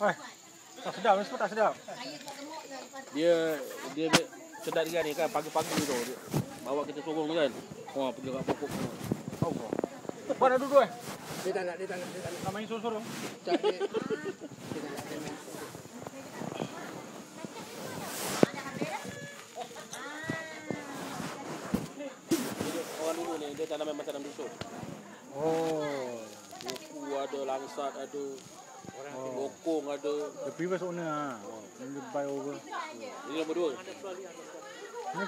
Tak sedap, ni semua tak sedap. Dia sedap juga ni kan, pagi-pagi tu dia bawa kita sorong tu kan. Wah, pergi kat pokok tu. Allah. Buat dah duduk eh. Dia tak nak. Kau main sorong-sorong. Tak dia. Orang dulu ni dia tanam memang tanam dusun. Oh. Buku ada, langsat ada. Bokong ada. The previous owner lah. Dia buy over. Ini nombor 2. Ini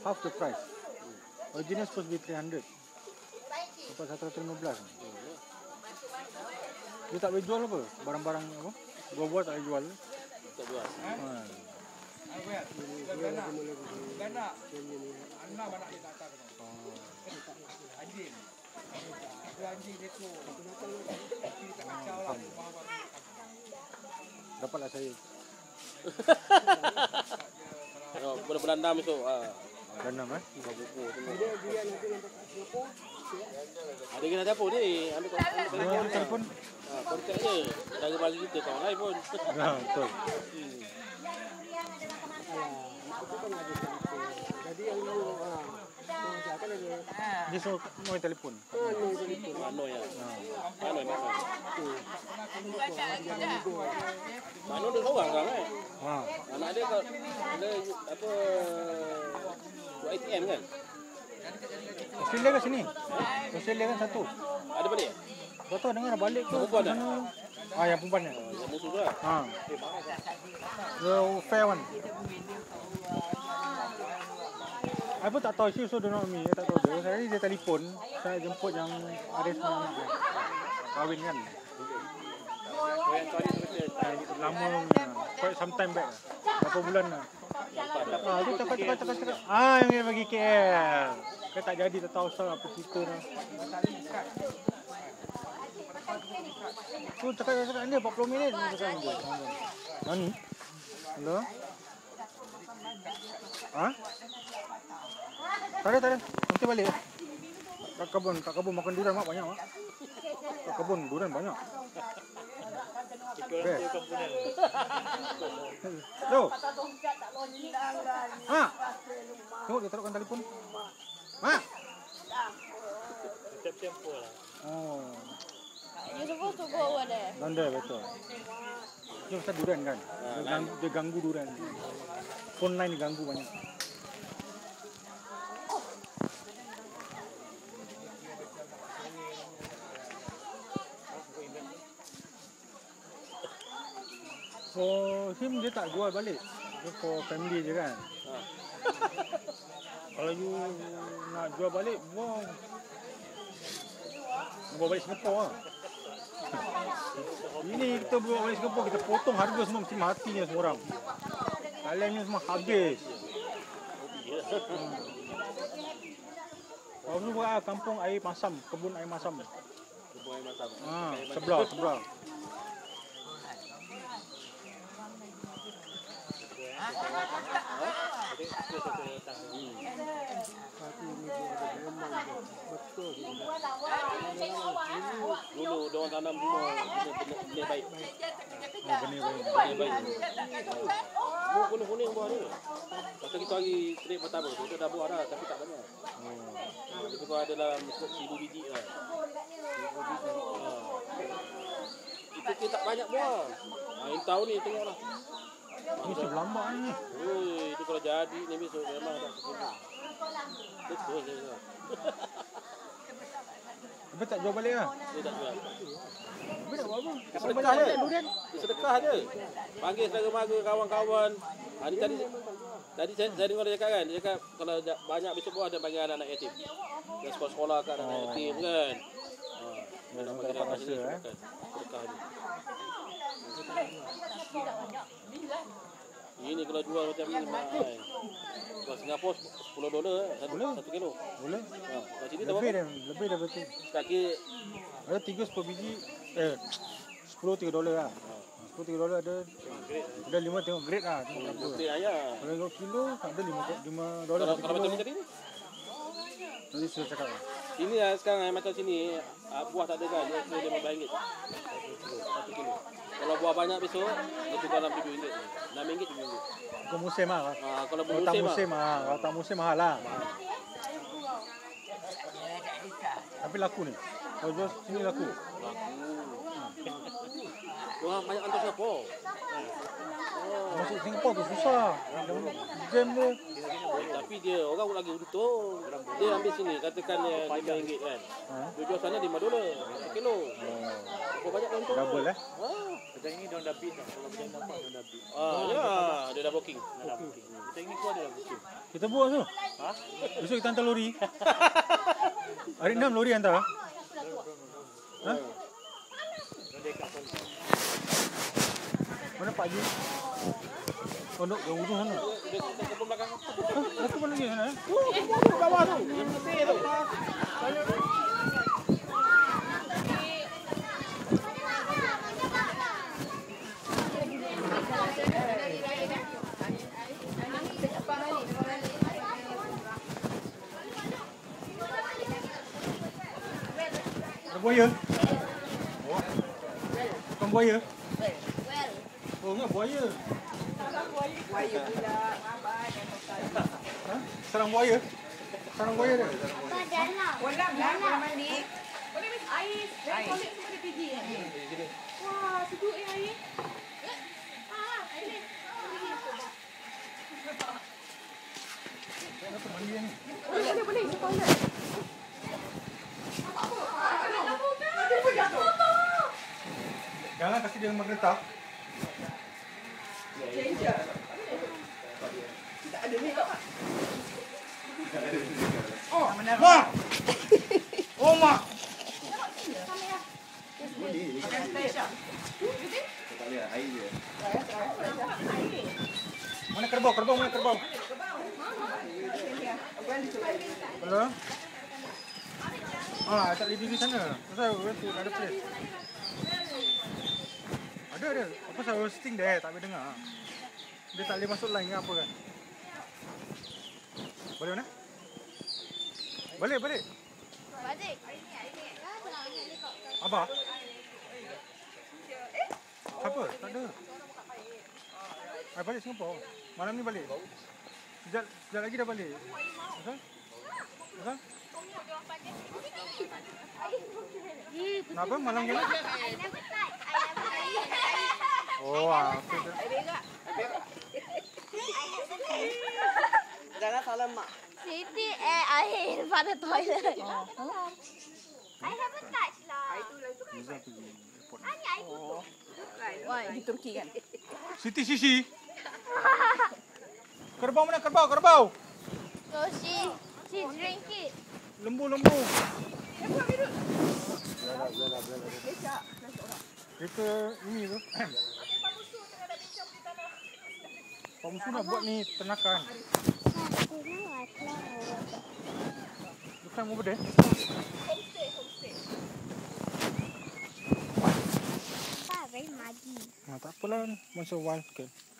15. Half the price. Original supposed to be 300. Lepas 115. Dia tak boleh jual apa? Barang-barang apa? Buah-buah tak boleh jual. Tak jual. Ganak. Anak dia tak tahu. Adil. Dapatlah saya. Bulan-bulan 6 esok. Bulan 6 eh? Ada kena dapur ni. Ambil telefon. Kontak je. Jaga balik kita kawan lain pun. Betul. Jadi yang dulu dia semua noi telefon. Noi ya. Noi macam. Mano dia seorang kan? Ha. Anak dia kat ada apa ATM kan? Australia ke sini? Australia kan satu. Ada balik? Betul dengar balik ke sana. Ah yang perempuan ni. Yang musuh tu lah. Ha. The fair one. I pun tak tahu, she also don't know me, tak tahu dia. Saya dia telefon, saya jemput yang Aris mana nak kahwin kan. Lama, quite some time back, berapa bulan lah. Itu cepat. Ah, yang dia bagi KL. Dia tak jadi, tak tahu asal apa cerita lah. Tu cakap dia 40 minit. Nani? Hello? Ha? Tak ada. Nanti balik. Kat kebun makan durian mak banyak mak. Kat kebun durian banyak. Okey. Tu. Ha. Tengok dia taruhkan telefon. Ha. Tempo lah. Oh. You supposed to go over there. London betul. Dia pasal durian kan. Dia ganggu durian. Phone line ganggu banyak. For him dia tak jual balik. Dia for family je kan. Kalau you nak jual balik, buang balik Singapura lah. Ini kita buang balik Singapura, kita potong harga semua mesti matinya semua orang. Kaliannya semua habis. Kalau tu buat kampung air masam, kebun air masam. Sebelah. Dulu diorang tanam semua benih baik. Buah kuning-kuning buah ni. Pasal kita hari trip pertama, kita dah buah dah tapi tak banyak. Tapi kalau ada dalam 1000 biji lah. Itu kita tak banyak buah. Yang tahun ni tengoklah. Ini sebelambak ni. Ui, itu kalau jadi ni besok memang dah sepuluh. Betul je. Habis tak jual balik lah? Dia tak jual. Habis nak buat apa? Sedekah dia. Sedekah dia. Panggil saudara-saudara, kawan-kawan. Tadi saya dengar dia cakap kan. Dia cakap kalau banyak besok buah dia panggil anak-anak yatim. Dia sekolah-sekolah kat anak yatim kan. Dia nak panggil anak-anak yatim. Sedekah dia. Ini kalau jual macam ni mahal. Kalau Singapura $10 satu kilo. Boleh. Kat sini lebih dah betul. Kaki ada 3 per biji. $10 lah. $10 ada 5 tengok grade lah. Betul ayah. Kalau kilo ada $5. Kalau macam ni tadi ni. Tadi saya cakap. Ini lah sekarang macam sini buah tak ada kan. Dia RM5. 1 kilo. Kalau buah banyak besok, itu dalam RM7. RM6 RM7. Kalau musim mahal. Kalau musim mahal, kalau tak musim mahal lah. Tapi laku ni. Kalau jual sini laku. Wah, banyak antar siapa? Masuk Singapura tu susah. Jam tu. Tapi dia orang lagi untung. Dia ambil sini, katakan RM5 kan. Dia jual sana $5. Sekilo. Berapa banyak untung? Double eh? Kita ini dia dah bid dah. Kalau macam nampak dia dah bid. Ya, dia dah booking. Kita ini keluar dia dah booking. Kita buat tu? Besok kita hantar lori. Hari 6 lori hantar? Ha? Mana Pak Ji? Pondok yang ujung sana. Dekat kebun belakang aku. Aku pun lagi sana. Ke bawah tu. Yang putih tu. Ada buaya? Bukan buaya? Oh, enggak buaya. Buaya pula. Sarang buaya? Sarang buaya dia? Kolam lah, kolam mandi. Kolam air. Air kolam semua dia pergi. Wah, sejuk air. Air ni. Kenapa mandi ni? Boleh, boleh. Sekolah. Apa? Apa jatuh? Jangan kasi dia menggeretak. Danger. Tak ada ni tak. Oh, mak. Oh, mak. Kamera. Tak ada air je. Mana kerbau? Kerbau mana kerbau? Hello. Ah, tak boleh pergi sana. Pasal ada place. Ada. Apa saya roasting dia tak boleh dengar. Dia tak boleh masuk line ke apa kan? Boleh mana? Balik. Balik. Abah? Apa? Tak ada. Balik Singapura. Malam ni balik. Sekejap lagi dah balik. Betul? Kenapa malam ni? Oh, aku tu. Jangan salam mak. Siti air pada toilet. I haven't touch lah. Bisa tu. Ani air kotor. Wah, di Turki kan. Siti. Kerbau mana kerbau? So she drink it. Lembu. Kerbau hidup. Belakang. Besar. Kita ini tu. Pak Musuh nak buat ni ternakan. Bukan mau berdeh. Homestay. Pak, beri magi. Tak apalah, masuk wild ke.